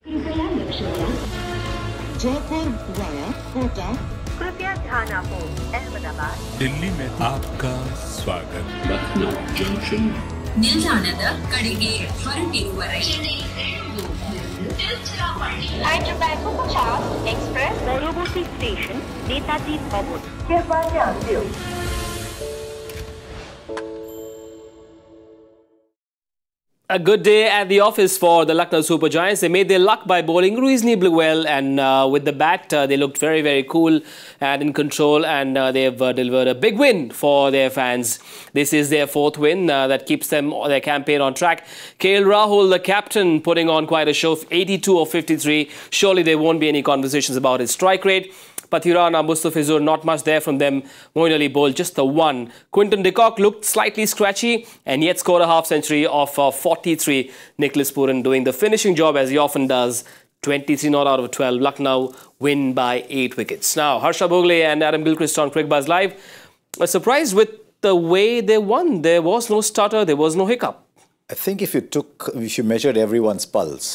Jaipur via Kota कृपया ध्यान आपो अहमदाबाद दिल्ली में आपका स्वागत लखनऊ जंक्शन निल्दानद कड़ेगे ಹೊರಟಿರುವ ರೈಲು हैदराबाद एक्सप्रेस मोरोबोटी स्टेशन नेताजी भवन कृपया ध्यान दो A good day at the office for the Lucknow Super Giants. They made their luck by bowling reasonably well, and with the bat, they looked very, very cool and in control, and they've delivered a big win for their fans. This is their fourth win that keeps their campaign on track. KL Rahul, the captain, putting on quite a show, 82 of 53. Surely there won't be any conversations about his strike rate. Pathirana, Mustafizur, not much there from them. Moeen Ali bowled just the one. Quinton de Kock looked slightly scratchy and yet scored a half century of 43. Nicholas Pooran doing the finishing job as he often does. 23 not out of 12. Lucknow win by 8 wickets. Now, Harsha Bhogle and Adam Gilchrist on Cricbuzz Live were surprised with the way they won. There was no stutter, there was no hiccup. I think if you measured everyone's pulse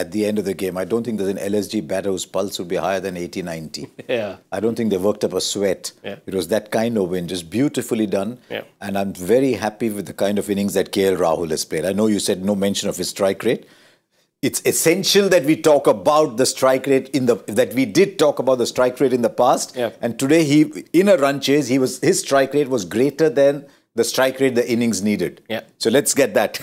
at the end of the game, I don't think there's an LSG batter whose pulse would be higher than 80, 90. Yeah. I don't think they worked up a sweat. Yeah. It was that kind of win, just beautifully done. Yeah. And I'm very happy with the kind of innings that KL Rahul has played. I know you said no mention of his strike rate. It's essential that we talk about the strike rate in the past. Yeah. And today, in a run chase, his strike rate was greater than the strike rate the innings needed. Yeah. So let's get that.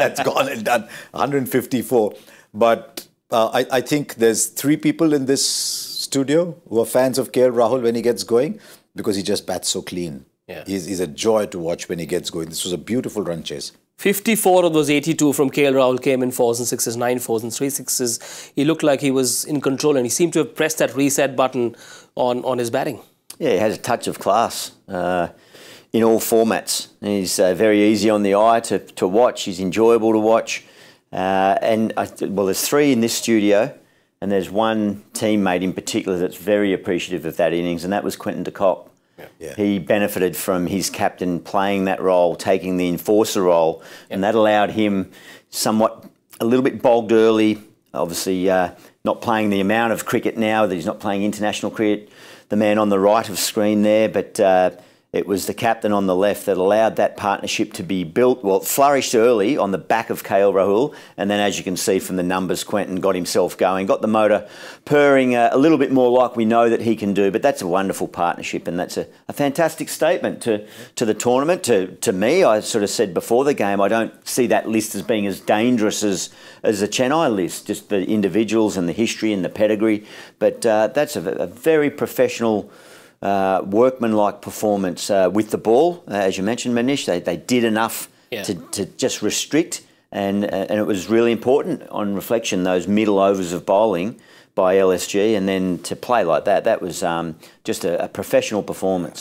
that's gone and done. 154. But I think there's 3 people in this studio who are fans of KL Rahul when he gets going, because he just bats so clean. Yeah. He's a joy to watch when he gets going. This was a beautiful run chase. 54 of those 82 from KL Rahul came in 4s and 6s, 9 4s and 3 6s. He looked like he was in control, and he seemed to have pressed that reset button on his batting. Yeah, he has a touch of class. In all formats. He's very easy on the eye to watch. He's enjoyable to watch. Well, there's 3 in this studio, and there's one teammate in particular that's very appreciative of that innings, and that was Quinton de Kock. Yeah. Yeah. He benefited from his captain playing that role, taking the enforcer role, yeah, and that allowed him a little bit bogged early, obviously not playing the amount of cricket now, that he's not playing international cricket. The man on the right of screen there, but it was the captain on the left that allowed that partnership to be built. Well, it flourished early on the back of KL Rahul. And then, as you can see from the numbers, Quinton got himself going, got the motor purring a little bit more, like we know that he can do. But that's a wonderful partnership, and that's a fantastic statement to the tournament. To me, I sort of said before the game, I don't see that list as being as dangerous as the Chennai list, just the individuals and the history and the pedigree. But that's a very professional, workmanlike performance with the ball, as you mentioned, Manish. They did enough, yeah, to just restrict, and it was really important on reflection, those middle overs of bowling by LSG, and then to play like that. That was just a professional performance.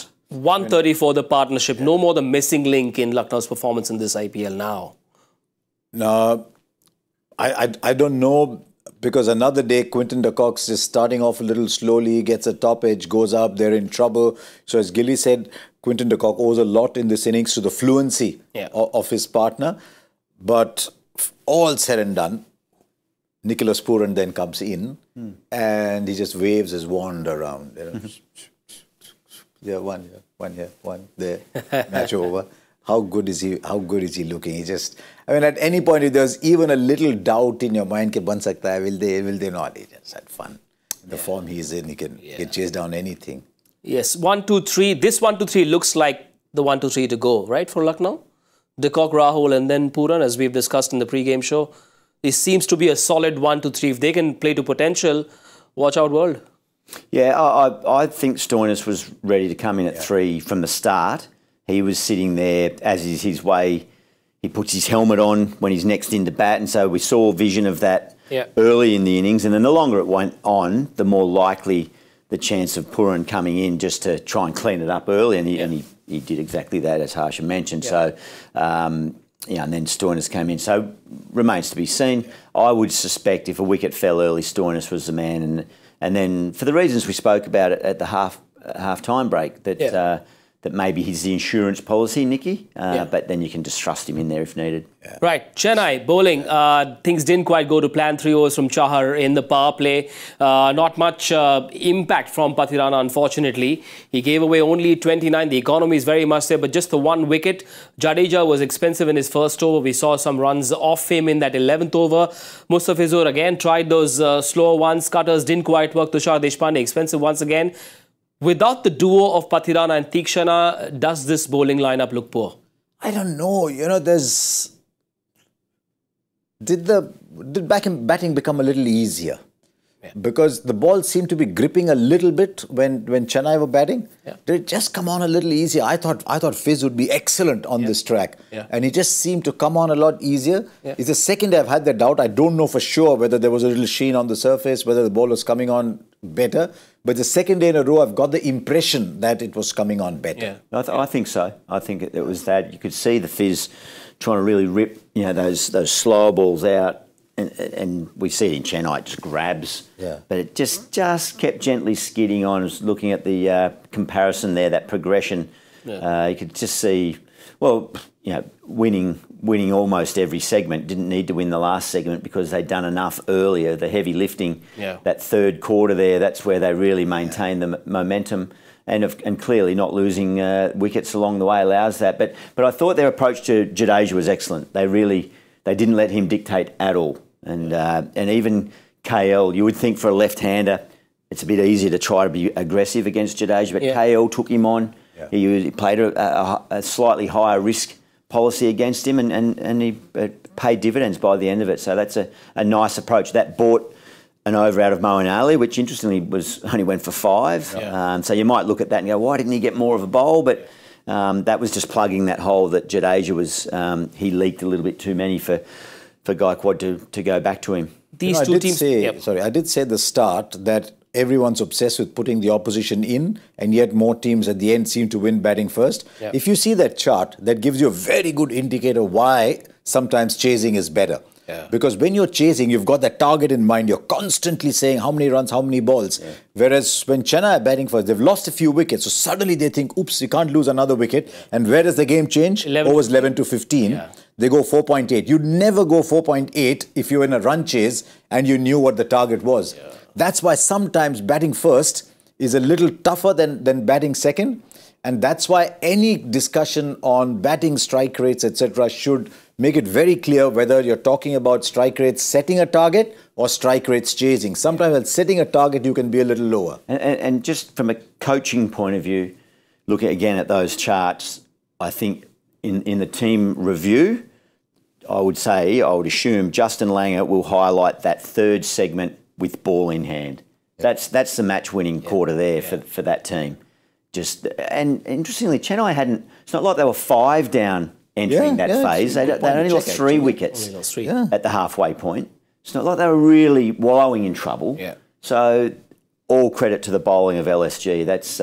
134 the partnership, yeah, no more the missing link in Lucknow's performance in this IPL now. No, I don't know. Because another day, Quinton de Kock's is starting off a little slowly, gets a top edge, goes up, they're in trouble. So as Gilly said, Quinton de Kock owes a lot in this innings to the fluency, yeah, of his partner. But all said and done, Nicholas Pooran then comes in, and he just waves his wand around. You know, yeah, one there, match over. How good is he? How good is he looking? He just, I mean, at any point, if there's even a little doubt in your mind, ke ban sakta hai, will they not? He just had fun. In the, yeah, form he's in, he can, yeah, chase down anything. Yes, 1-2-3. This 1-2-3 looks like the 1-2-3 to go, right, for Lucknow? De Kock, Rahul, and then Pooran, as we've discussed in the pre-game show. This seems to be a solid 1-2-3. If they can play to potential, watch out, world. Yeah, I think Stoinis was ready to come in at, yeah, 3 from the start. He was sitting there, as is his way. He puts his helmet on when he's next in to bat, and so we saw a vision of that, yeah, early in the innings. And then the longer it went on, the more likely the chance of Pooran coming in just to try and clean it up early. And he, yeah, and he did exactly that, as Harsha mentioned. Yeah. So, yeah, and then Stoinis came in. So remains to be seen. Yeah. I would suspect if a wicket fell early, Stoinis was the man. And then for the reasons we spoke about it at the half-time break, that... Yeah. that maybe he's the insurance policy, Nicky, but then you can just trust him in there if needed. Yeah. Right, Chennai bowling. Things didn't quite go to plan. 3 overs from Chahar in the power play. Not much impact from Pathirana, unfortunately. He gave away only 29. The economy is very much there, but just the 1 wicket. Jadeja was expensive in his first over. We saw some runs off him in that 11th over. Mustafizur again tried those slower ones. Cutters didn't quite work. Tushar Deshpande expensive once again. Without the duo of Pathirana and Tikshana, does this bowling lineup look poor? I don't know. You know, there's... Did batting become a little easier? Yeah. Because the ball seemed to be gripping a little bit when Chennai were batting. Yeah. Did it just come on a little easier? I thought Fizz would be excellent on this track. Yeah. And he just seemed to come on a lot easier. Yeah. It's the second I've had that doubt. I don't know for sure whether there was a little sheen on the surface, whether the ball was coming on better. But the second day in a row, I've got the impression that it was coming on better. Yeah. I think so. I think it was that. You could see the Fizz trying to really rip, you know, those slow balls out. And we see it in Chennai, it just grabs. Yeah. But it just kept gently skidding on. I was looking at the comparison there, that progression. Yeah. You could just see, well, you know, winning almost every segment. Didn't need to win the last segment because they'd done enough earlier. The heavy lifting, that third quarter there, that's where they really maintained the momentum. And clearly not losing wickets along the way allows that. But I thought their approach to Jadeja was excellent. They didn't let him dictate at all. And even KL, you would think for a left-hander, it's a bit easier to try to be aggressive against Jadeja, but KL took him on. Yeah. He played a slightly higher risk policy against him, and he paid dividends by the end of it. So that's a nice approach. That bought an over out of Moeen Ali, which interestingly was only went for 5. Yeah. So you might look at that and go, why didn't he get more of a bowl? But that was just plugging that hole that Jadeja was, he leaked a little bit too many for Gaikwad to go back to him. These two teams... Sorry, I did say at the start that everyone's obsessed with putting the opposition in, and yet more teams at the end seem to win batting first. Yep. If you see that chart, that gives you a very good indicator why sometimes chasing is better. Yeah. Because when you're chasing, you've got that target in mind. You're constantly saying how many runs, how many balls. Yeah. Whereas when Chennai are batting first, they've lost a few wickets. So suddenly they think, oops, we can't lose another wicket. And where does the game change? Overs 11 to 15. Yeah. They go 4.8. You'd never go 4.8 if you're in a run chase and you knew what the target was. Yeah. That's why sometimes batting first is a little tougher than batting second. And that's why any discussion on batting strike rates, etc., should make it very clear whether you're talking about strike rates setting a target or strike rates chasing. Sometimes at setting a target, you can be a little lower. And just from a coaching point of view, looking again at those charts, I think in the team review, I would assume Justin Langer will highlight that third segment with ball in hand. Yeah. That's the match-winning quarter there for that team. And interestingly, Chennai hadn't... It's not like they were 5 down entering that phase. They only lost 3 wickets at the halfway point. It's not like they were really wallowing in trouble. Yeah. So all credit to the bowling of LSG. That's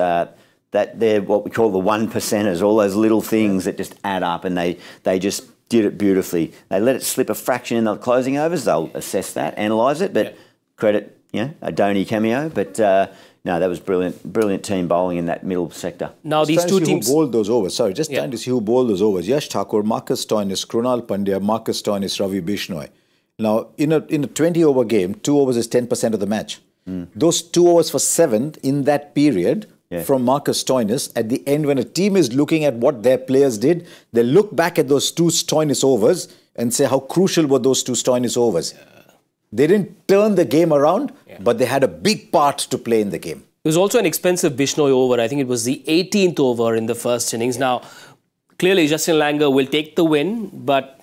they're what we call the 1%ers, all those little things that just add up, and they just did it beautifully. They let it slip a fraction in the closing overs. They'll assess that, analyse it, but credit, a Dhoni cameo, but... No, that was brilliant team bowling in that middle sector. Now these two teams bowled those overs. Sorry, just trying to see who bowled those overs. Yash Thakur, Marcus Stoinis, Krunal Pandya, Marcus Stoinis, Ravi Bishnoi. Now in a 20-over game, 2 overs is 10% of the match. Mm. Those 2 overs for 7 in that period from Marcus Stoinis, at the end when a team is looking at what their players did, they look back at those 2 Stoinis overs and say how crucial were those 2 Stoinis overs. Yeah. They didn't turn the game around, but they had a big part to play in the game. It was also an expensive Bishnoi over. I think it was the 18th over in the first innings. Now, clearly Justin Langer will take the win, but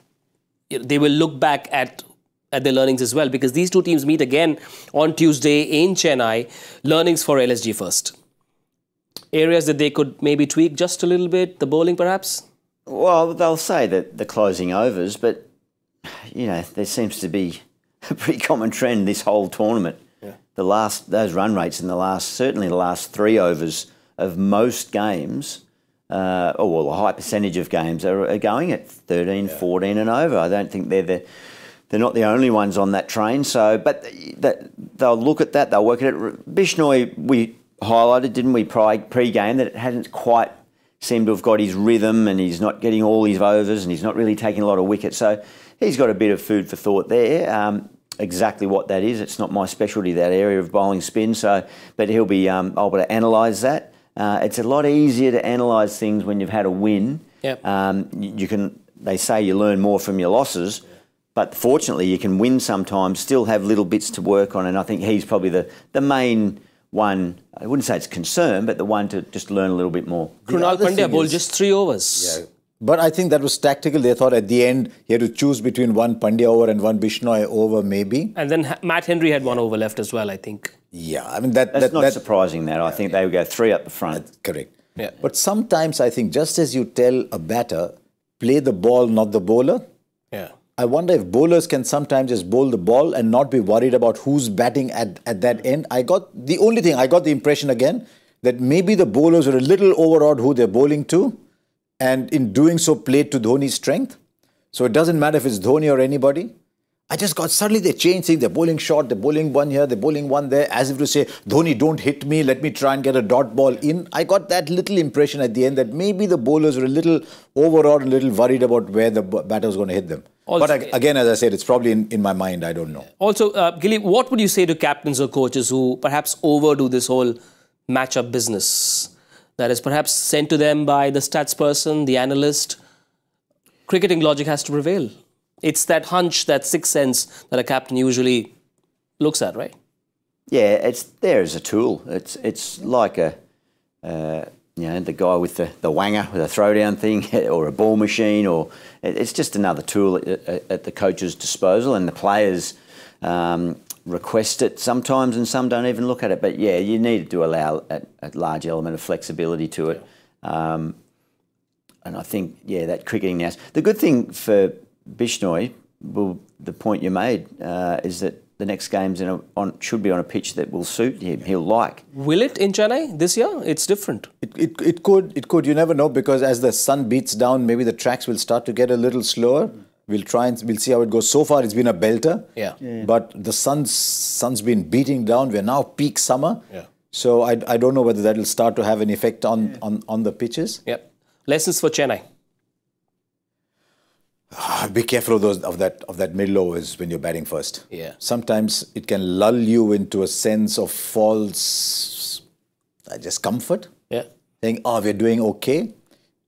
they will look back at their learnings as well, because these two teams meet again on Tuesday in Chennai. Learnings for LSG first. Areas that they could maybe tweak just a little bit, the bowling perhaps? Well, they'll say that the closing overs, but, there seems to be... a pretty common trend this whole tournament. Yeah. Those run rates in certainly the last 3 overs of most games, a high percentage of games are going at 13, 14 and over. I don't think they're not the only ones on that train. So, but they'll look at that. They'll work at it. Bishnoi, we highlighted, didn't we, pre-game that it hadn't quite seemed to have got his rhythm and he's not getting all his overs and he's not really taking a lot of wickets. So he's got a bit of food for thought there. Exactly what that is, it's not my specialty, that area of bowling spin. So, but he'll be able to analyse that. It's a lot easier to analyse things when you've had a win. Yep. You can. They say you learn more from your losses, but fortunately you can win sometimes, still have little bits to work on, and I think he's probably the main one. I wouldn't say it's concern, but the one to just learn a little bit more. Krunal Pandya bowled just 3 overs. Yeah. But I think that was tactical. They thought at the end he had to choose between one Pandya over and one Bishnoi over, maybe. And then Matt Henry had 1 over left as well, I think. Yeah, I mean that's not surprising. That I think they would go 3 up the front. That's correct. Yeah. But sometimes I think just as you tell a batter, play the ball, not the bowler. Yeah. I wonder if bowlers can sometimes just bowl the ball and not be worried about who's batting at that end. I got the impression again that maybe the bowlers were a little overawed who they're bowling to, and in doing so played to Dhoni's strength. So it doesn't matter if it's Dhoni or anybody. I just got, suddenly they changed things. They're bowling short, they're bowling one here, they're bowling one there, as if to say, Dhoni, don't hit me, let me try and get a dot ball in. I got that little impression at the end that maybe the bowlers were a little overawed, a little worried about where the batter was going to hit them. Also, but again, as I said, it's probably in my mind, I don't know. Also, Gilly, what would you say to captains or coaches who perhaps overdo this whole matchup business? That is perhaps sent to them by the stats person, the analyst. Cricketing logic has to prevail. It's that hunch, that sixth sense that a captain usually looks at, right? Yeah, it's there as a tool. It's like a, you know, the guy with the wanger, with a throwdown thing, or a ball machine, or it's just another tool at the coach's disposal, and the players request it sometimes, and some don't even look at it. But yeah, you need to allow a large element of flexibility to it. Yeah. And I think, yeah, that cricketing now. The good thing for Bishnoi, well, the point you made is that the next game's should be on a pitch that will suit him. He'll like. Will it in Chennai this year? It's different. It could. You never know, because as the sun beats down, maybe the tracks will start to get a little slower. We'll try and we'll see how it goes. So far, it's been a belter. Yeah. Yeah. But the sun's been beating down. We're now peak summer. Yeah. So I don't know whether that will start to have an effect on the pitches. Yep. Lessons for Chennai. Be careful of that middle overs when you're batting first. Yeah. Sometimes it can lull you into a sense of false just comfort. Yeah. Saying, oh, we're doing okay,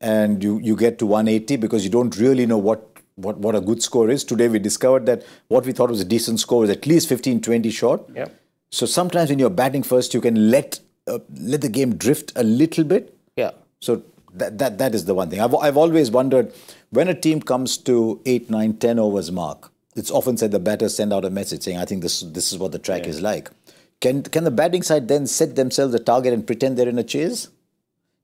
and you get to 180 because you don't really know what a good score is. Today we discovered that what we thought was a decent score was at least 15-20 short. Yeah. So sometimes when you're batting first, you can let the game drift a little bit. Yeah. So that is the one thing. I've always wondered, when a team comes to 8, 9, 10 overs mark, it's often said the batters send out a message saying, I think this is what the track is like. Can the batting side then set themselves a target and pretend they're in a chase?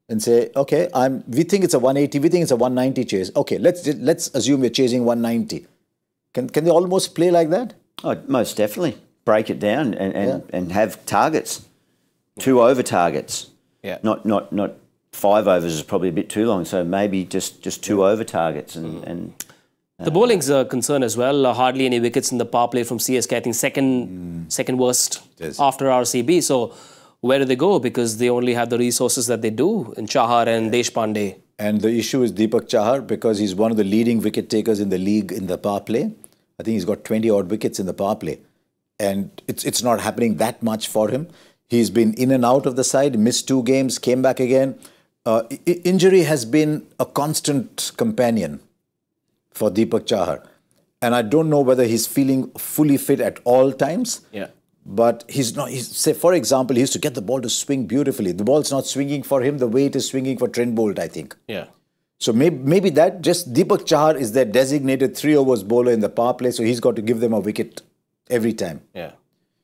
And say, okay, we think it's a 180, we think it's a 190 chase. Okay, let's assume we're chasing 190. Can they almost play like that? Oh, most definitely. Break it down and have targets. 2 over targets. Yeah. Not 5 overs is probably a bit too long, so maybe just 2 over targets. And the bowling's a concern as well. Hardly any wickets in the power play from CSK. I think second worst after RCB. So where do they go? Because they only have the resources that they do in Chahar and Deshpande. And the issue is Deepak Chahar, because he's one of the leading wicket takers in the league in the power play. I think he's got 20-odd wickets in the power play. And it's not happening that much for him. He's been in and out of the side, missed 2 games, came back again. Injury has been a constant companion for Deepak Chahar. And I don't know whether he's feeling fully fit at all times. Yeah. But he's not, say, for example, he used to get the ball to swing beautifully. The ball's not swinging for him the way it is swinging for Trent Bolt, I think. Yeah. So maybe that just Deepak Chahar is their designated 3 overs bowler in the power play, so he's got to give them a wicket every time. Yeah.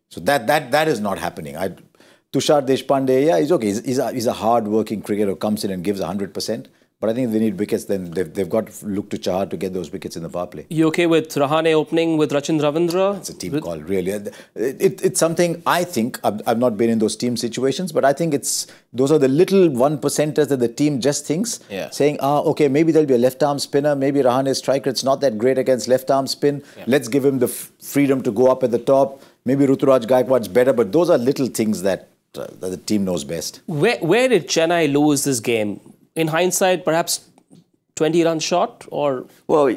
So that is not happening. Tushar Deshpande, yeah, he's okay. He's a hard-working cricketer who comes in and gives 100%. But I think if they need wickets, then they've got to look to Chahar to get those wickets in the power play. You okay with Rahane opening with Rachin Ravindra? It's a team call, really. It's something I think, I've not been in those team situations, but I think those are the little 1%ers that the team just thinks, saying, okay, maybe there'll be a left-arm spinner, maybe Rahane's striker, it's not that great against left-arm spin. Yeah. Let's give him the freedom to go up at the top. Maybe Ruturaj Gaikwad's better, but those are little things that the team knows best. Where did Chennai lose this game? in hindsight, perhaps 20-run shot or? Well,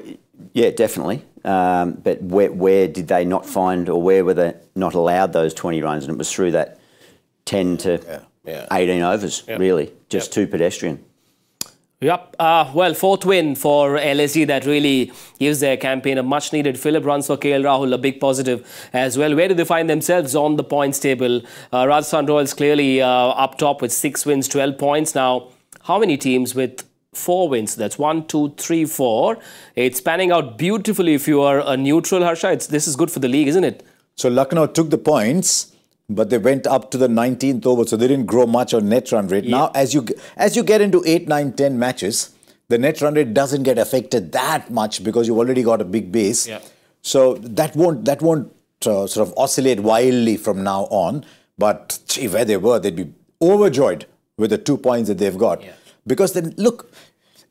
yeah, definitely. But where did they not find, or where were they not allowed those 20 runs? And it was through that 10 to 18 overs, really. Just too pedestrian. Yep. Well, fourth win for LSG that really gives their campaign a much-needed fillip. Runs for KL Rahul, a big positive as well. Where do they find themselves on the points table? Rajasthan Royals clearly up top with 6 wins, 12 points. Now, how many teams with 4 wins? That's 1, 2, 3, 4. It's panning out beautifully if you are a neutral, Harsha. This is good for the league, isn't it? So Lucknow took the points, but they went up to the 19th over, so they didn't grow much on net run rate. Now, as you get into 8, 9, 10 matches, the net run rate doesn't get affected that much because you've already got a big base. So that won't sort of oscillate wildly from now on. But gee, where they were, they'd be overjoyed with the 2 points that they've got. Because then, look,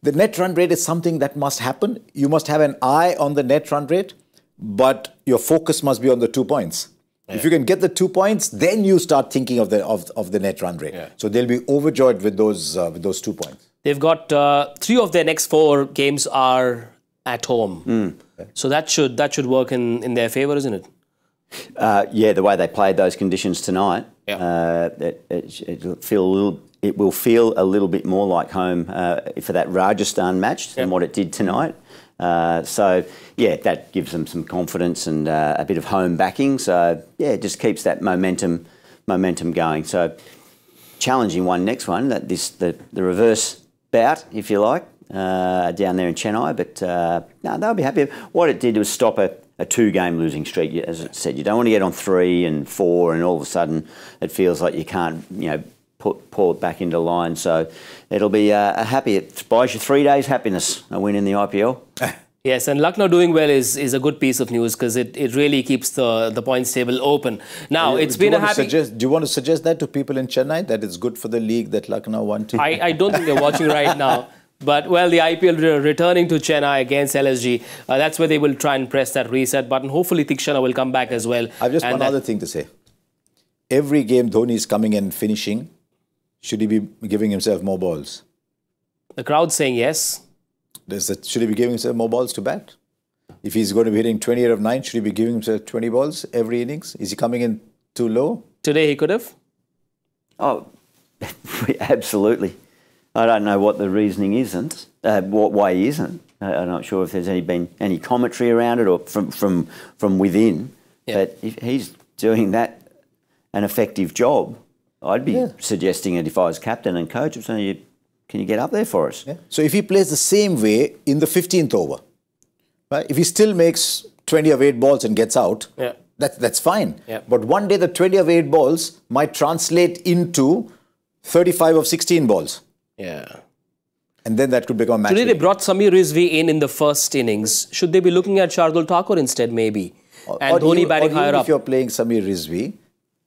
the net run rate is something that must happen. You must have an eye on the net run rate, but your focus must be on the 2 points. If you can get the 2 points, then you start thinking of the net run rate. So they'll be overjoyed with those 2 points. They've got 3 of their next 4 games are at home, so that should work in their favour, isn't it? Yeah, the way they played those conditions tonight, it will feel a little bit more like home for that Rajasthan match than what it did tonight. So, yeah, that gives them some confidence and a bit of home backing. So, yeah, it just keeps that momentum going. So, challenging one next one, that the reverse bout, if you like, down there in Chennai. But, no, they'll be happy. What it did was stop a 2-game losing streak. As I said, you don't want to get on 3 and 4 and all of a sudden it feels like you can't, you know, pull it back into line. So it'll be a happy, it buys you 3 days happiness, a win in the IPL. Yes, and Lucknow doing well is a good piece of news because it really keeps the points table open. Now, it's been a happy... Do you want to suggest that to people in Chennai, that it's good for the league that Lucknow won to? I don't think they're watching right now. But, well, the IPL returning to Chennai against LSG, that's where they will try and press that reset button. Hopefully, Tikshana will come back as well. I've just one other thing to say. Every game Dhoni is coming and finishing, should he be giving himself more balls? The crowd's saying yes. Should he be giving himself more balls to bat? If he's going to be hitting 20 out of 9, should he be giving himself 20 balls every innings? Is he coming in too low? Today he could have? Oh, absolutely. I don't know what the reasoning isn't, why he isn't. I'm not sure if there's been any commentary around it or from within. But if he's doing that, an effective job, I'd be suggesting it if I was captain and coach. I'm saying, can you get up there for us? So if he plays the same way in the 15th over, right? If he still makes 20 of 8 balls and gets out, that's fine. But one day the 20 of 8 balls might translate into 35 of 16 balls. And then that could become a match. Today they brought Samir Rizvi in the first innings. Should they be looking at Shardul Thakur instead, maybe? And Dhoni batting higher up. If you're playing Samir Rizvi,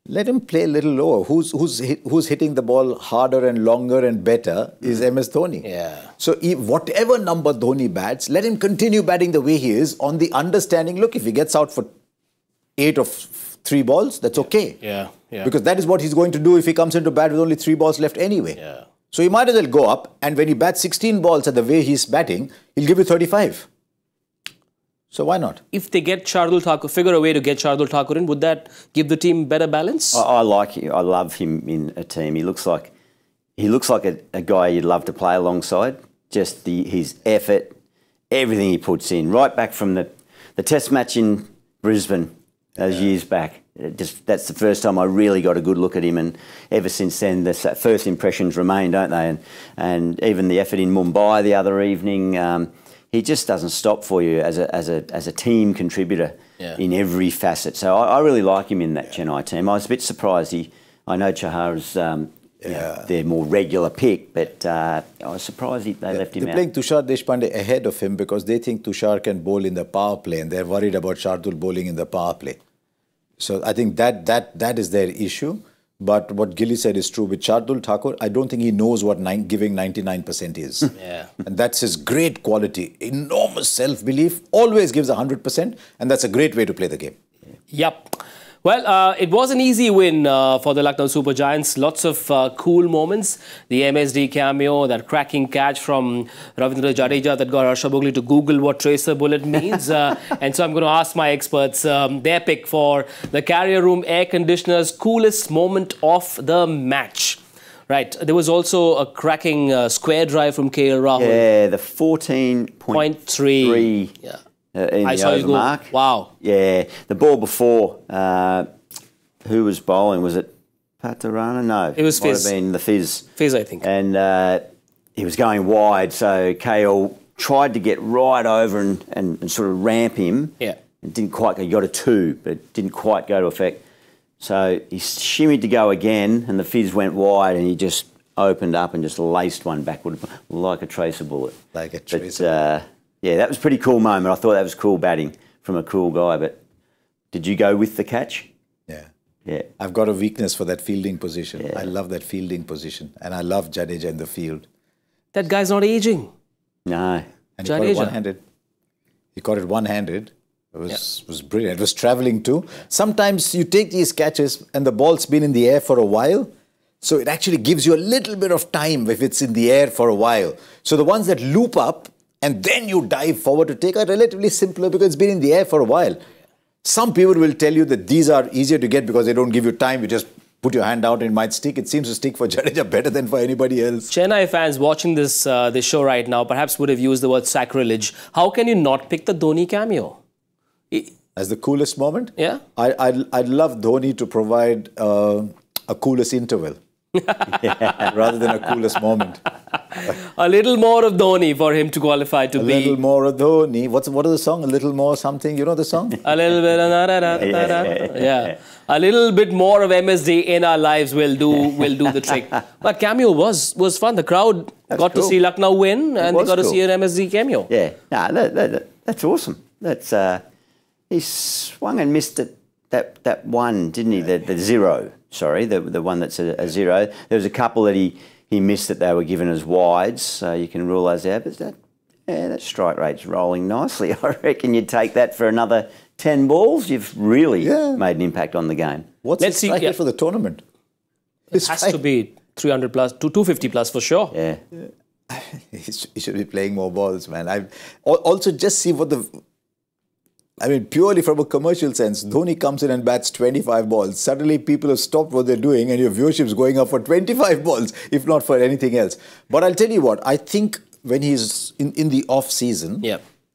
let him play a little lower. Who's hitting the ball harder and longer and better is MS Dhoni. So whatever number Dhoni bats, let him continue batting the way he is on the understanding, look, if he gets out for 8 of 3 balls, that's okay. Because that is what he's going to do if he comes into bat with only 3 balls left anyway. So he might as well go up, and when he bats 16 balls at the way he's batting, he'll give you 35. So why not? If they get Shardul Thakur, figure a way to get Shardul Thakur in, would that give the team better balance? I like him. I love him in a team. He looks like a guy you'd love to play alongside. Just his effort, everything he puts in, right back from the Test match in Brisbane those years back. That's the first time I really got a good look at him, and ever since then, that first impressions remain, don't they? And even the effort in Mumbai the other evening. He just doesn't stop for you as a team contributor in every facet. So I really like him in that Chennai team. I was a bit surprised. I know Chahar is their more regular pick, but I was surprised they left him out. They're playing Tushar Deshpande ahead of him because they think Tushar can bowl in the power play, and they're worried about Shardul bowling in the power play. So I think that is their issue. But what Gilly said is true. With Shardul Thakur, I don't think he knows what giving 99% is. And that's his great quality. Enormous self-belief. Always gives 100%. And that's a great way to play the game. Yep. Well, it was an easy win for the Lucknow Super Giants. Lots of cool moments. The MSD cameo, that cracking catch from Ravindra Jadeja that got Harsha Bhogle to Google what tracer bullet means. And so I'm going to ask my experts their pick for the carrier room air conditioner's coolest moment of the match. Right. There was also a cracking square drive from KL Rahul. Yeah, the 14.3. Yeah. In the over mark. Wow. Yeah. The ball before, who was bowling? Was it Pathirana? No. It was Fizz. Might have been the Fizz. Fizz, I think. And he was going wide, so KL tried to get right over and sort of ramp him. Yeah. It didn't quite go. He got a two, but it didn't quite go to effect. So he shimmied to go again, and the Fizz went wide, and he just opened up and just laced one backward like a tracer bullet. Like a tracer bullet. Yeah, that was a pretty cool moment. I thought that was cool batting from a cool guy, but did you go with the catch? Yeah. Yeah. I've got a weakness for that fielding position. Yeah. I love that fielding position, and I love Jadeja in the field. That guy's not aging. No. And he caught it one-handed. He caught it one-handed. It was brilliant. It was travelling too. Sometimes you take these catches and the ball's been in the air for a while, so it actually gives you a little bit of time if it's in the air for a while. So the ones that loop up, and then you dive forward to take, are relatively simpler because it's been in the air for a while. Some people will tell you that these are easier to get because they don't give you time. You just put your hand out and it might stick. It seems to stick for Jadeja better than for anybody else. Chennai fans watching this, this show right now perhaps would have used the word sacrilege. How can you not pick the Dhoni cameo? As the coolest moment? Yeah. I'd love Dhoni to provide a coolest interval. Yeah. Rather than a coolest moment. A little more of Dhoni for him to qualify to be. A little more of Dhoni. What is the song? A little more something. You know the song? A little bit. Yeah. A little bit more of MSD in our lives will do the trick. But cameo was fun. The crowd got to see Lucknow win, and they got to see an MSD cameo. Yeah. Nah, that's awesome. That's he swung and missed it. That one, didn't he? The zero. Sorry, the one that's a zero. There was a couple that he missed that they were given as wides, so you can rule those out. But that strike rate's rolling nicely. I reckon you'd take that for another 10 balls. You've really made an impact on the game. What's his strike rate for the tournament? It has to be 300 plus, 250 plus for sure. Yeah. He should be playing more balls, man. I also just see what the... I mean, purely from a commercial sense, Dhoni comes in and bats 25 balls. Suddenly, people have stopped what they're doing and your viewership's going up for 25 balls, if not for anything else. But I'll tell you what, I think when he's in the off-season,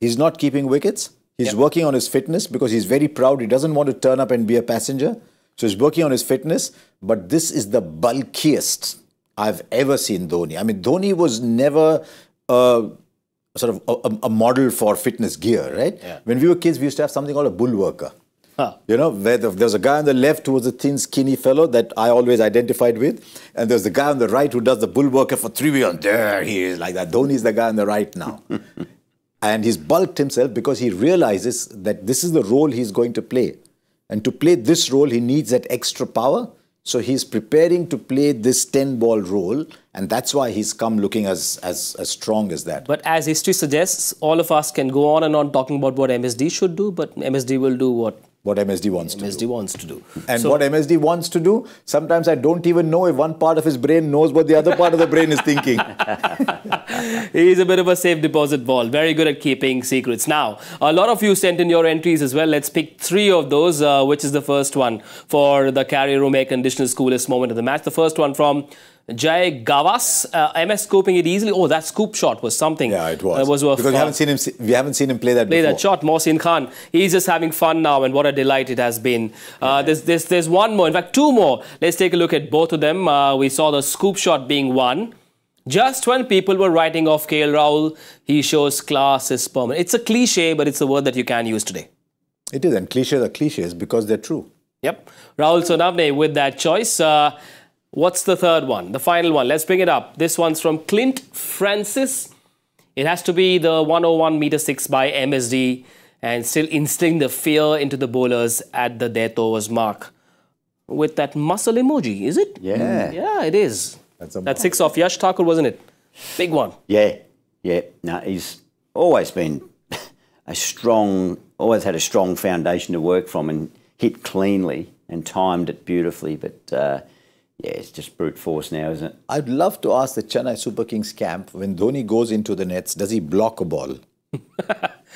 he's not keeping wickets. He's working on his fitness because he's very proud. He doesn't want to turn up and be a passenger. So he's working on his fitness. But this is the bulkiest I've ever seen Dhoni. I mean, Dhoni was never... sort of a model for fitness gear, right? Yeah. When we were kids, we used to have something called a bull worker. Huh. You know, where there was a guy on the left who was a thin, skinny fellow that I always identified with. And there's the guy on the right who does the bull worker for 3 weeks. There he is, like that. Dhoni's the guy on the right now. And he's bulked himself because he realizes that this is the role he's going to play. And to play this role, he needs that extra power. So he's preparing to play this 10-ball role, and that's why he's come looking as strong as that. But as history suggests, all of us can go on and on talking about what MSD should do, but MSD will do what? What MSD wants to do. MSD wants to do. And so, what MSD wants to do, sometimes I don't even know if one part of his brain knows what the other part of the brain is thinking. He's a bit of a safe deposit ball. Very good at keeping secrets. Now, a lot of you sent in your entries as well. Let's pick three of those, which is the first one for the carrier room air conditioner's coolest moment of the match. The first one from Jay Gavas, MS scooping it easily. Oh, that scoop shot was something. Yeah, it was. Because we haven't seen him play that before. Play that shot, Mohsin Khan. He's just having fun now, and what a delight it has been. There's one more, in fact, two more. Let's take a look at both of them. We saw the scoop shot being one. Just when people were writing off KL Rahul, he shows class is permanent. It's a cliche, but it's a word that you can use today. It is, and cliches are cliches because they're true. Yep. Rahul Sonavane with that choice. What's the third one? The final one. Let's bring it up. This one's from Clint Francis. It has to be the 101 meter 6 by MSD and still instilling the fear into the bowlers at the death overs mark. With that muscle emoji, is it? Yeah. Yeah, it is. That's 6 off Yash Thakur, wasn't it? Big one. Yeah. Yeah. No, he's always been always had a strong foundation to work from and hit cleanly. and timed it beautifully. But yeah, it's just brute force now, isn't it? I'd love to ask the Chennai Super Kings camp, when Dhoni goes into the nets, does he block a ball?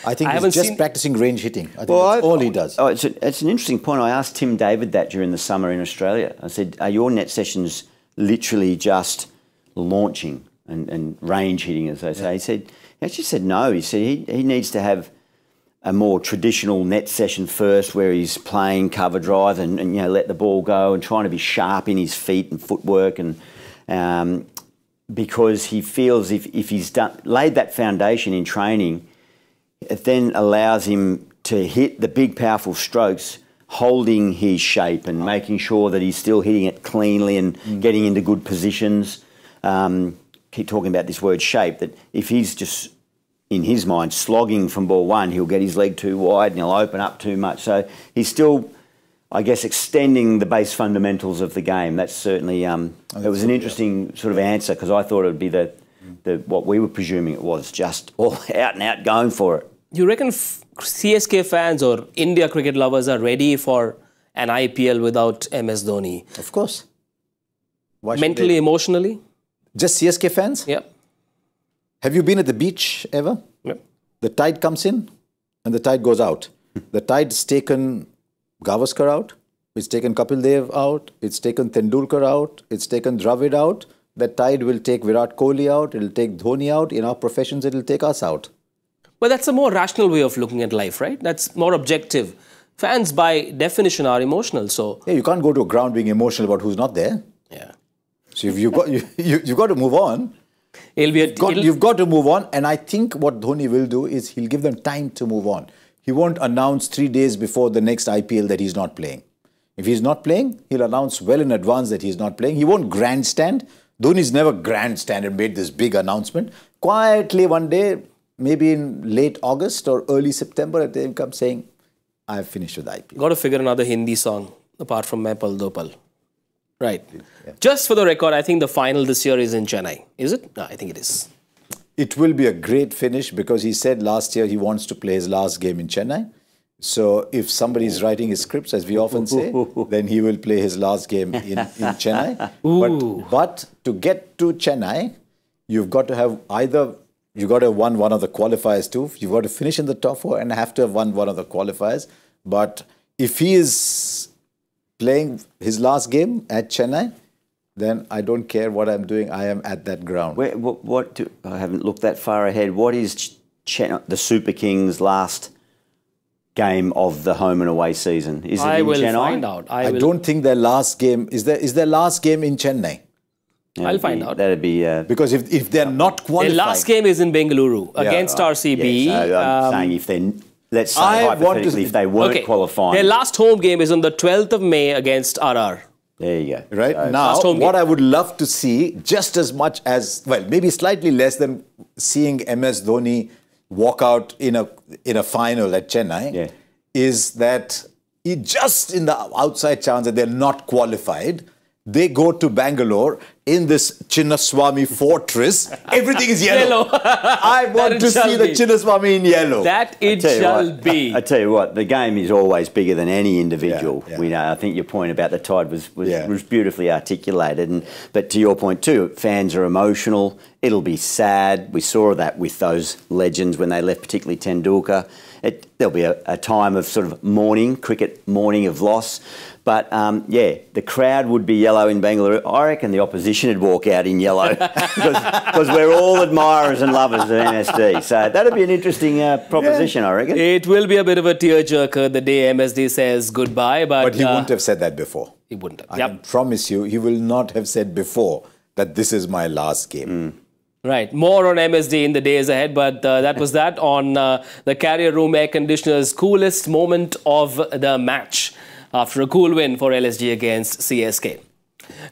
I think he's just practicing range hitting. I think that's all he does. Oh, it's an interesting point. I asked Tim David that during the summer in Australia. I said, are your net sessions literally just launching and range hitting, as they say? Yeah. He said, he actually said no. He said he needs to have a more traditional net session first, where he's playing cover drive and you know, let the ball go and trying to be sharp in his feet and footwork, and because he feels if he's laid that foundation in training, it then allows him to hit the big powerful strokes, holding his shape and making sure that he's still hitting it cleanly and getting into good positions. Keep talking about this word shape. That if he's just in his mind slogging from ball one, he'll get his leg too wide and he'll open up too much. So he's still, I guess, extending the base fundamentals of the game. That's certainly it was an interesting sort of answer, because I thought it would be the what we were presuming it was, just all out and out going for it. You reckon CSK fans or India cricket lovers are ready for an IPL without MS Dhoni? Of course. Mentally, emotionally? Just CSK fans? Yeah. Have you been at the beach ever? Yeah. The tide comes in and the tide goes out. The tide's taken Gavaskar out. It's taken Kapil Dev out. It's taken Tendulkar out. It's taken Dravid out. That tide will take Virat Kohli out. It'll take Dhoni out. In our professions, it'll take us out. Well, that's a more rational way of looking at life, right? That's more objective. Fans, by definition, are emotional, so... Yeah, you can't go to a ground being emotional about who's not there. Yeah. So you've got to move on. It'll be you've got to move on, and I think what Dhoni will do is he'll give them time to move on. He won't announce 3 days before the next IPL that he's not playing. If he's not playing, he'll announce well in advance that he's not playing. He won't grandstand. Dhoni's never grandstand and made this big announcement. Quietly one day, maybe in late August or early September, they'll come saying, I've finished with IPL. Got to figure another Hindi song, apart from Main Pal Do Pal. Right. Yeah. Just for the record, I think the final this year is in Chennai. Is it? No, I think it is. It will be a great finish, because he said last year he wants to play his last game in Chennai. So if somebody's writing his scripts, as we often say, then he will play his last game in Chennai. But to get to Chennai, you've got to have either... You've got to have won one of the qualifiers too. You've got to finish in the top four and have to have won one of the qualifiers. But if he is playing his last game at Chennai, then I don't care what I'm doing. I am at that ground. Where, I haven't looked that far ahead. What is the Super Kings' last game of the home and away season? Is it in Chennai? I will find out. I don't think their last game... Is their last game in Chennai? I'll find out. That'd be because if they're not qualified, their last game is in Bengaluru against RCB. Yeah, so I'm saying if they, let's say hypothetically, if they weren't qualifying, their last home game is on the 12th of May against RR. There you go. Right, so now, what I would love to see, just as much as, well, maybe slightly less than seeing MS Dhoni walk out in a final at Chennai, is that he just in the outside chance that they're not qualified, they go to Bangalore in this Chinnaswamy fortress. Everything is yellow. I want to see the Chinnaswamy in yellow. That it shall be. I tell you what, the game is always bigger than any individual. Yeah, yeah. We know. I think your point about the tide was beautifully articulated. But to your point too, fans are emotional. It'll be sad. We saw that with those legends when they left, particularly Tendulkar. There'll be a time of sort of mourning, cricket mourning of loss. But, yeah, the crowd would be yellow in Bengaluru. I reckon the opposition would walk out in yellow, because we're all admirers and lovers of MSD. So that would be an interesting proposition, I reckon. It will be a bit of a tearjerker the day MSD says goodbye. But he wouldn't have said that before. He wouldn't have. I can promise you, he will not have said before that this is my last game. Right. More on MSD in the days ahead, but that was that on the Carrier Room Air Conditioner's coolest moment of the match, after a cool win for LSG against CSK.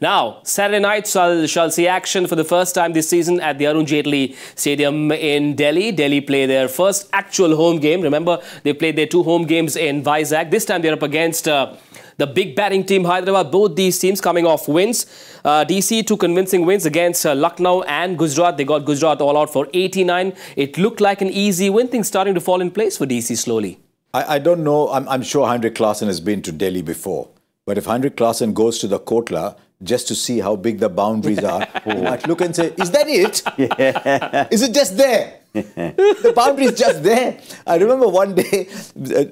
Now, Saturday night shall see action for the first time this season at the Arun Jaitley Stadium in Delhi. Delhi play their first actual home game. Remember, they played their two home games in Vizag. This time they're up against the big batting team, Hyderabad. Both these teams coming off wins. DC, two convincing wins against Lucknow and Gujarat. They got Gujarat all out for 89. It looked like an easy win. Things starting to fall in place for DC slowly. I don't know. I'm sure Heinrich Klaasen has been to Delhi before. But if Heinrich Klaasen goes to the Kotla just to see how big the boundaries are, he might look and say, is that it? Yeah. Is it just there? The boundary is just there. I remember one day,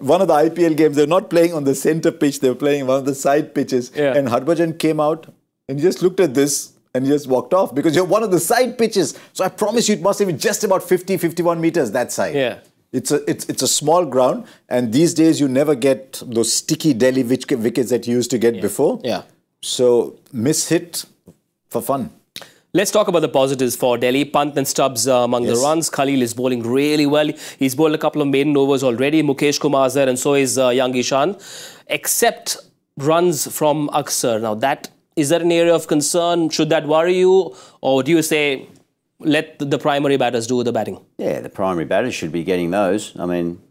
one of the IPL games, they were not playing on the centre pitch, they were playing one of the side pitches. Yeah. And Harbhajan came out and just looked at this and just walked off because you're one of the side pitches. So I promise you, it must have been just about 50, 51 metres that side. Yeah. It's a small ground, and these days you never get those sticky Delhi wickets that you used to get before. Yeah. So, miss hit for fun. Let's talk about the positives for Delhi. Pant and Stubbs among the runs. Khalil is bowling really well. He's bowled a couple of maiden overs already. Mukesh Kumar is there and so is young Ishan. Except runs from Akshar. Now, that is that an area of concern? Should that worry you? Or do you say, let the primary batters do the batting? Yeah, the primary batters should be getting those. I mean,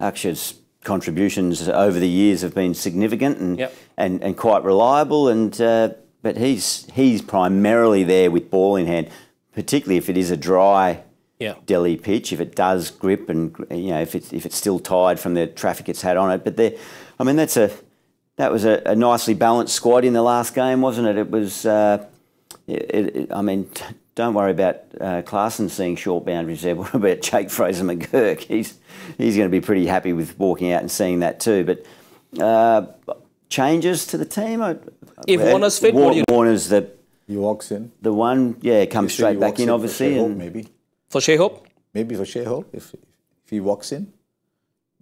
Akshar's contributions over the years have been significant and quite reliable and... But he's primarily there with ball in hand, particularly if it is a dry Delhi pitch. If it does grip, and you know if it's still tired from the traffic it's had on it. But there, I mean that was a nicely balanced squad in the last game, wasn't it? It was. I mean, don't worry about Klaasen seeing short boundaries there. What about Jake Fraser-McGurk? He's going to be pretty happy with walking out and seeing that too. But. Changes to the team. If Warner's fit, Warner's the he walks in. The one, yeah, comes straight back in, obviously. Maybe for Shai Hope. Maybe for Shai Hope if he walks in,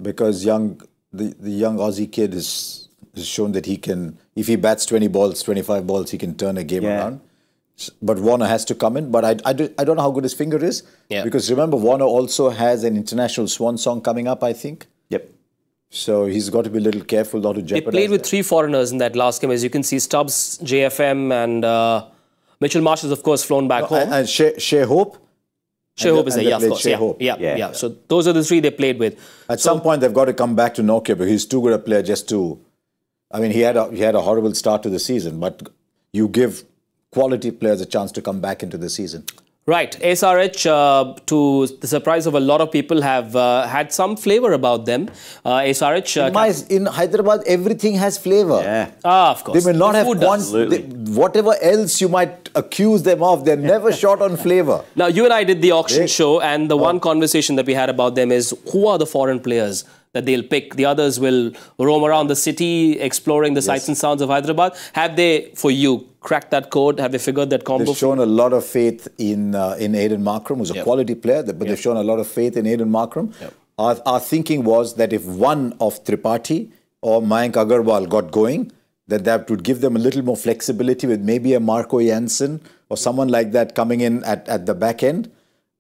because the young Aussie kid has shown that he can. If he bats 20 balls, 25 balls, he can turn a game around. But Warner has to come in. But I don't know how good his finger is. Yeah. Because remember, Warner also has an international swan song coming up. I think. Yep. So he's got to be a little careful not to jeopardize. They played with 3 foreigners in that last game. As you can see, Stubbs, JFM and Mitchell Marsh has, of course, flown back home. And Shai Hope? Shai Hope is there, yeah, of course. Yeah. So those are the 3 they played with. At some point, they've got to come back to Nokia, but he's too good a player just to... I mean, he had a horrible start to the season, but you give quality players a chance to come back into the season. Right. SRH, to the surprise of a lot of people, have had some flavour about them. SRH... in Hyderabad, everything has flavour. Yeah. Ah, of course. They may not have once... Whatever else you might accuse them of, they're never short on flavour. Now, you and I did the auction show, and the one conversation that we had about them is, who are the foreign players that they'll pick? The others will roam around the city, exploring the sights and sounds of Hyderabad. Have they, for you, cracked that code? Have they figured that combo? They've shown a lot of faith in Aidan Markram, who's a quality player, but they've shown a lot of faith in Aidan Markram. Yep. Our thinking was that if one of Tripathi or Mayank Agarwal got going, that would give them a little more flexibility with maybe a Marco Janssen or someone like that coming in at the back end.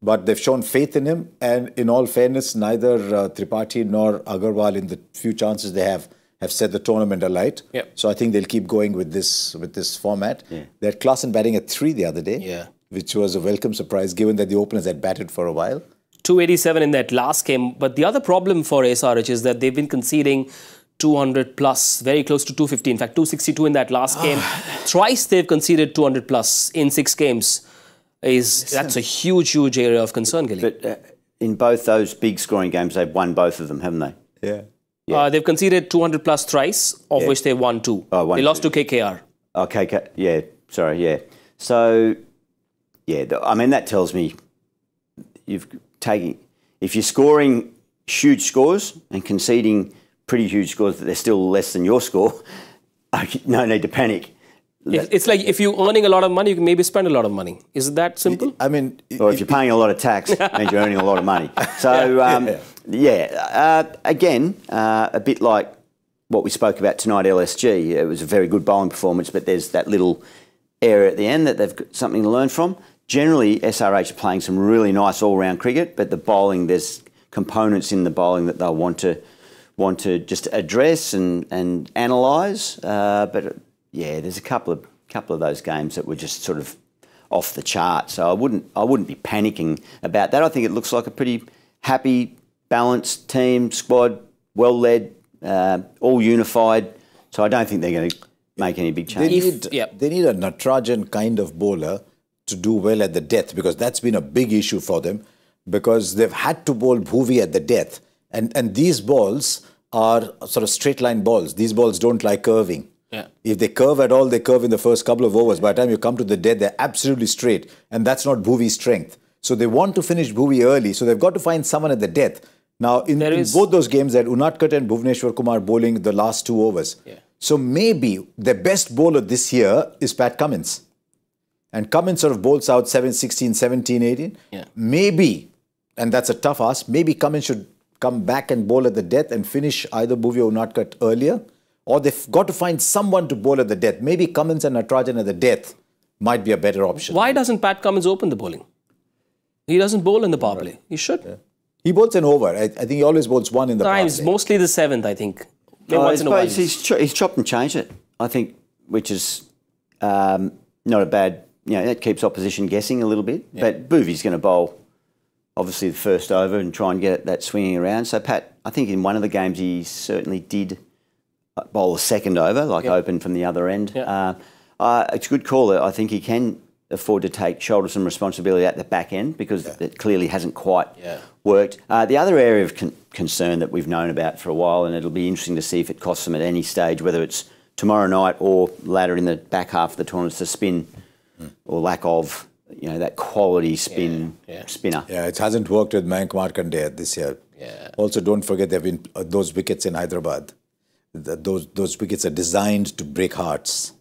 But they've shown faith in him, and in all fairness, neither Tripathi nor Agarwal, in the few chances they have set the tournament alight. Yep. So I think they'll keep going with this format. Yeah. They had Klaasen batting at 3 the other day, which was a welcome surprise given that the openers had batted for a while. 287 in that last game. But the other problem for SRH is that they've been conceding 200 plus, very close to 250. In fact, 262 in that last game. Thrice they've conceded 200 plus in 6 games. That's a huge area of concern, Gilly. But in both those big scoring games, they've won both of them, haven't they? Yeah. They've conceded 200 plus thrice, of which they won 2. Oh, they lost to KKR. Oh, KKR. Yeah, sorry, yeah. So, yeah, I mean, that tells me if you're scoring huge scores and conceding pretty huge scores that they're still less than your score, no need to panic. It's like if you're earning a lot of money, you can maybe spend a lot of money. Is it that simple? I mean... Or if you're paying a lot of tax, it means you're earning a lot of money. So, a bit like what we spoke about tonight, LSG. It was a very good bowling performance, but there's that little area at the end that they've got something to learn from. Generally, SRH are playing some really nice all-round cricket, but the bowling, there's components in the bowling that they'll want to just address and analyse, but... Yeah, there's a couple of those games that were just sort of off the chart. So I wouldn't be panicking about that. I think it looks like a pretty happy, balanced team, squad, well led, all unified. So I don't think they're going to make any big changes. They need a Natarajan kind of bowler to do well at the death, because that's been a big issue for them, because they've had to bowl Bhuvi at the death, and these balls are sort of straight line balls. These balls don't like curving. Yeah. If they curve at all, they curve in the first couple of overs. By the time you come to the dead, they're absolutely straight. And that's not Bhuvi's strength. So they want to finish Bhuvi early. So they've got to find someone at the death. Now, in both those games, they had Unadkat and Bhuvneshwar Kumar bowling the last two overs. Yeah. So maybe the best bowler this year is Pat Cummins. And Cummins sort of bowls out 7, 16, 17, 18. Yeah. Maybe, and that's a tough ask, maybe Cummins should come back and bowl at the death and finish either Bhuvi or Unadkat earlier. Or they've got to find someone to bowl at the death. Maybe Cummins and Natarajan at the death might be a better option. Why doesn't Pat Cummins open the bowling? He doesn't bowl in the power play. He should. Yeah. He bowls an over. I think he always bowls one in the power play. Mostly the seventh, I think. He's chopped and changed it, I think, which is not a bad... You know, that keeps opposition guessing a little bit. Yeah. But Bhuvi's going to bowl, obviously, the first over and try and get that swinging around. So, Pat, I think in one of the games he certainly did... bowl a second over, like open from the other end. Yeah. It's a good call. I think he can afford to take shoulder some responsibility at the back end because it clearly hasn't quite worked. The other area of concern that we've known about for a while, and it'll be interesting to see if it costs them at any stage, whether it's tomorrow night or later in the back half of the tournament, the spin or lack of, you know, that quality spin spinner. Yeah, it hasn't worked with Mayank Markandeya this year. Yeah. Also, don't forget there have been those wickets in Hyderabad. Those wickets are designed to break hearts.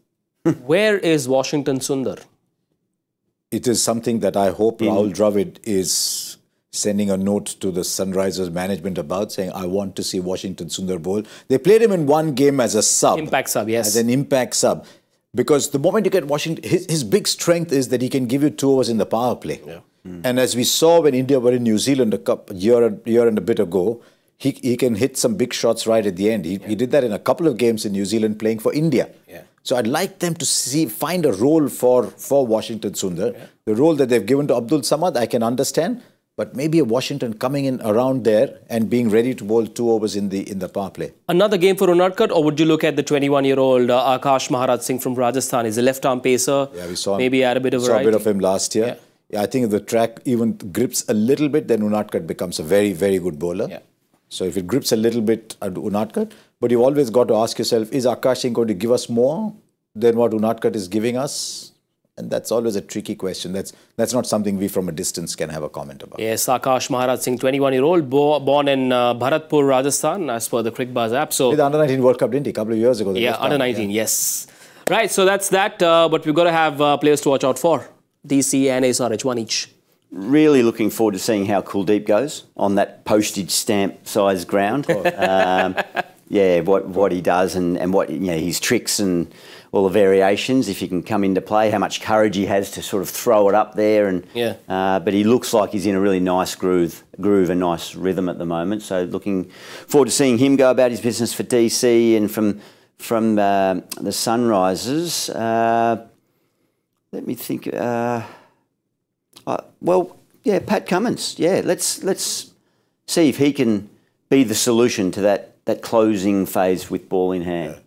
Where is Washington Sundar? It is something that I hope Rahul Dravid is sending a note to the Sunrisers management about, saying, I want to see Washington Sundar bowl. They played him in one game as a sub. Impact sub, yes. As an impact sub. Because the moment you get Washington, his big strength is that he can give you two overs in the power play. Yeah. And as we saw when India were in New Zealand a year and a bit ago, he can hit some big shots right at the end. He did that in a couple of games in New Zealand playing for India. Yeah. So I'd like them to find a role for Washington Sundar. Yeah. The role that they've given to Abdul Samad, I can understand. But maybe a Washington coming in around there and being ready to bowl two overs in the power play. Another game for Unadkat, or would you look at the 21-year-old Akash Maharaj Singh from Rajasthan? He's a left-arm pacer. Yeah, we saw him. Maybe add a bit of variety. Saw a bit of him last year. Yeah. I think if the track even grips a little bit, then Unadkat becomes a very, very good bowler. Yeah. So if it grips a little bit at Unadkat, but you've always got to ask yourself, is Akash Singh going to give us more than what Unadkat is giving us? And that's always a tricky question. That's not something we from a distance can have a comment about. Yes, Akash Maharaj Singh, 21-year-old, born in Bharatpur, Rajasthan, as per the Cricbuzz app. So, with the Under-19 World Cup, didn't he? A couple of years ago. Yeah, Under-19, yes. Right, so that's that. But we've got to have players to watch out for. DC and ASRH, one each. Really looking forward to seeing how Kuldeep goes on that postage stamp size ground. What he does and what his tricks and all the variations, if he can come into play, how much courage he has to sort of throw it up there. And but he looks like he's in a really nice groove, a nice rhythm at the moment. So looking forward to seeing him go about his business for DC. And from the Sunrisers, let me think. Pat Cummins. Yeah, let's see if he can be the solution to that closing phase with ball in hand. Yeah.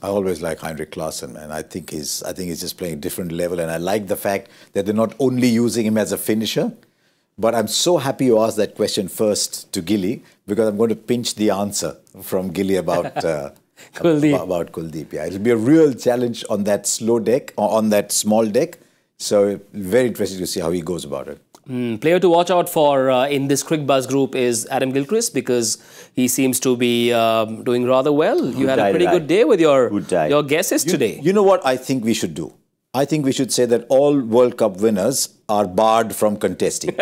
I always like Heinrich Klaasen, man. I think he's just playing a different level, and I like the fact that they're not only using him as a finisher. But I'm so happy you asked that question first to Gilly, because I'm going to pinch the answer from Gilly about Kuldeep. About Kuldeep. Yeah, it'll be a real challenge on that slow deck, on that small deck. So, very interesting to see how he goes about it. Player to watch out for in this Cricbuzz group is Adam Gilchrist, because he seems to be doing rather well. You had a pretty good day with your guesses today. You know what I think we should do? I think we should say that all World Cup winners are barred from contesting.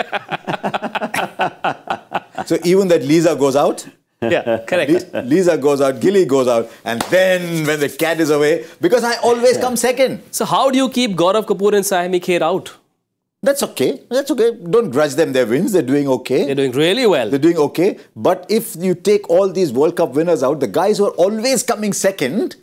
So, even that Lisa goes out? Yeah, correct. Lisa goes out, Gilly goes out, and then when the cat is away, because I always come second. So how do you keep Gaurav Kapoor and Sahimi Kher out? That's okay. That's okay. Don't grudge them their wins. They're doing okay. They're doing really well. They're doing okay. But if you take all these World Cup winners out, the guys who are always coming second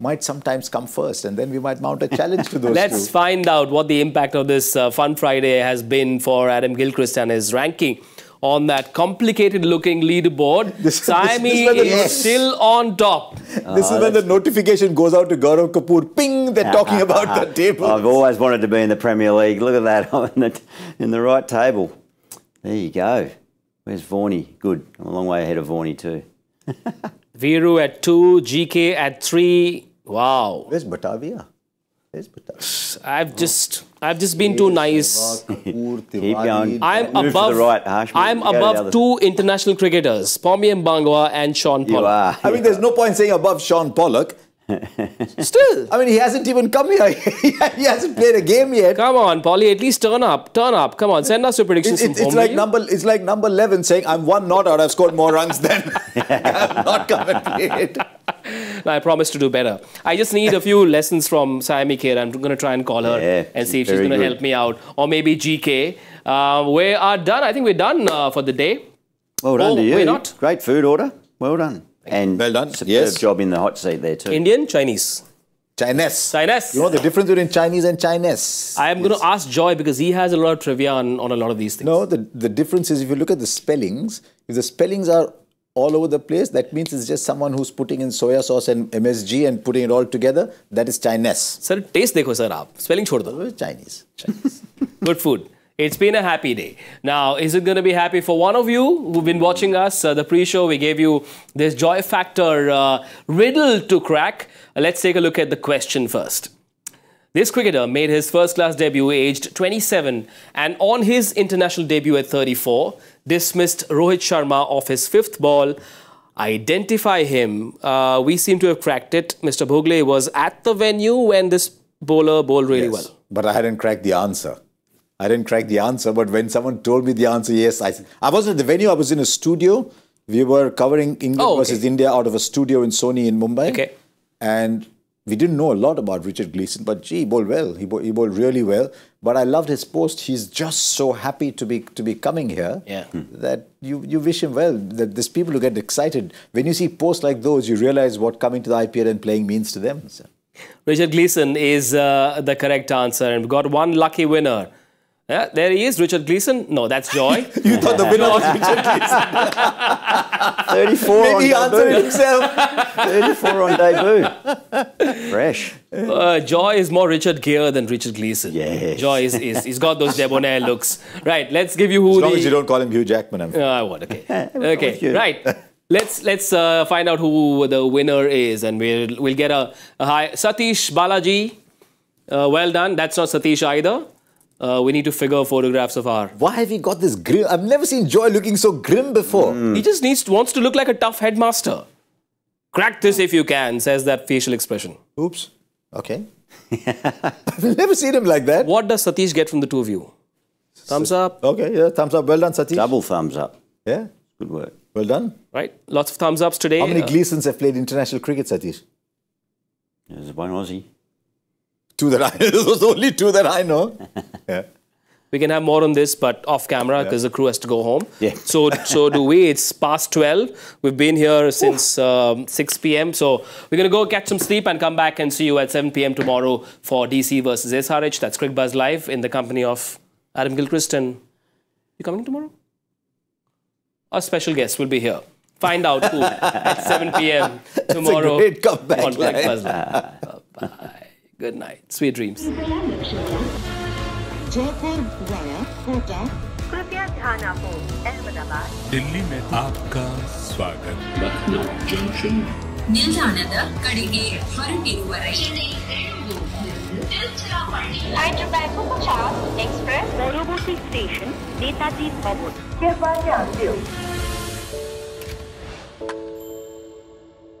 might sometimes come first, and then we might mount a challenge to those Let's find out what the impact of this Fun Friday has been for Adam Gilchrist and his ranking on that complicated-looking leaderboard. Saimi is still on top. This is when the notification goes out to Gaurav Kapoor. Ping! They're talking about the table. I've always wanted to be in the Premier League. Look at that. I'm in the right table. There you go. Where's Vaughnie? Good. I'm a long way ahead of Vaughnie too. Viru at 2, GK at 3, Wow. Where's Batavia? I've just been too nice. I'm above two international cricketers, Pommy Mbangwa and Sean Pollock. I mean, there's no point saying above Sean Pollock. Still. I mean, he hasn't even come here. He hasn't played a game yet. Come on, Polly, at least turn up. Turn up. Come on, send us your predictions. It's like number 11 saying, I'm one not out. I've scored more runs than I've not come and played. No, I promise to do better. I just need a few lessons from Sayami Kher. I'm going to try and call her and see if she's going to help me out. Or maybe GK. We are done. I think we're done for the day. Well done to you. We're not. Great food order. Well done. And well done. Superb job in the hot seat there too. Indian, Chinese. Chinese. Chinese. You know the difference between Chinese and Chinese. I am going to ask Joy because he has a lot of trivia on a lot of these things. No, the difference is if you look at the spellings, if the spellings are all over the place, that means it's just someone who's putting in soya sauce and MSG and putting it all together. That is Chinese. Sir, taste dekho sir aap. Spelling chhod do. Chinese. Chinese. Good food. It's been a happy day. Now, is it going to be happy for one of you who've been watching us? The pre-show, we gave you this Joy Factor riddle to crack. Let's take a look at the question first. This cricketer made his first-class debut aged 27 and on his international debut at 34, dismissed Rohit Sharma off his 5th ball. Identify him. We seem to have cracked it. Mr. Bhogle was at the venue when this bowler bowled really well. But I hadn't cracked the answer. I didn't crack the answer, but when someone told me the answer, yes, I wasn't at the venue. I was in a studio. We were covering England versus India out of a studio in Sony in Mumbai. Okay. And we didn't know a lot about Richard Gleeson, but gee, he bowled well. He bowled really well. But I loved his post. He's just so happy to be coming here. Yeah. That you wish him well. That there's people who get excited when you see posts like those. You realize what coming to the IPL and playing means to them. So. Richard Gleeson is the correct answer, and we got one lucky winner. Yeah, there he is, Richard Gleeson. No, that's Joy. You thought the winner was Richard Gleeson. 34 maybe on he answered debut. Himself. 34 on debut. Fresh. Joy is more Richard Gere than Richard Gleeson. Yes. Joy is he's got those debonair looks. Right, let's give you who. As long as you don't call him Hugh Jackman. Okay, right. Let's find out who the winner is, and we'll get a high. Satish Balaji. Well done. That's not Satish either. We need to figure photographs of our... Why have you got this grim? I've never seen Joy looking so grim before. He just wants to look like a tough headmaster. Crack this if you can, says that facial expression. Oops. Okay. I've never seen him like that. What does Satish get from the two of you? Thumbs up. Okay, yeah, thumbs up. Well done, Satish. Double thumbs up. Yeah. Good work. Well done. Right. Lots of thumbs ups today. How many Gleesons have played international cricket, Satish? There's one Aussie. Two that I know. Those are only two that I know. Yeah. We can have more on this, but off camera, because the crew has to go home. Yeah. So do we. It's past 12. We've been here since 6 p.m. So we're going to go catch some sleep and come back and see you at 7 p.m. tomorrow for DC versus SRH. That's Cricbuzz Live in the company of Adam Gilchrist. And you coming tomorrow? Our special guest will be here. Find out who at 7 p.m. tomorrow. That's a great comeback on Cricbuzz Live. Bye-bye. Good night. Sweet dreams. Delhi में आपका स्वागत। Lucknow junction. Hyderabad express Netaji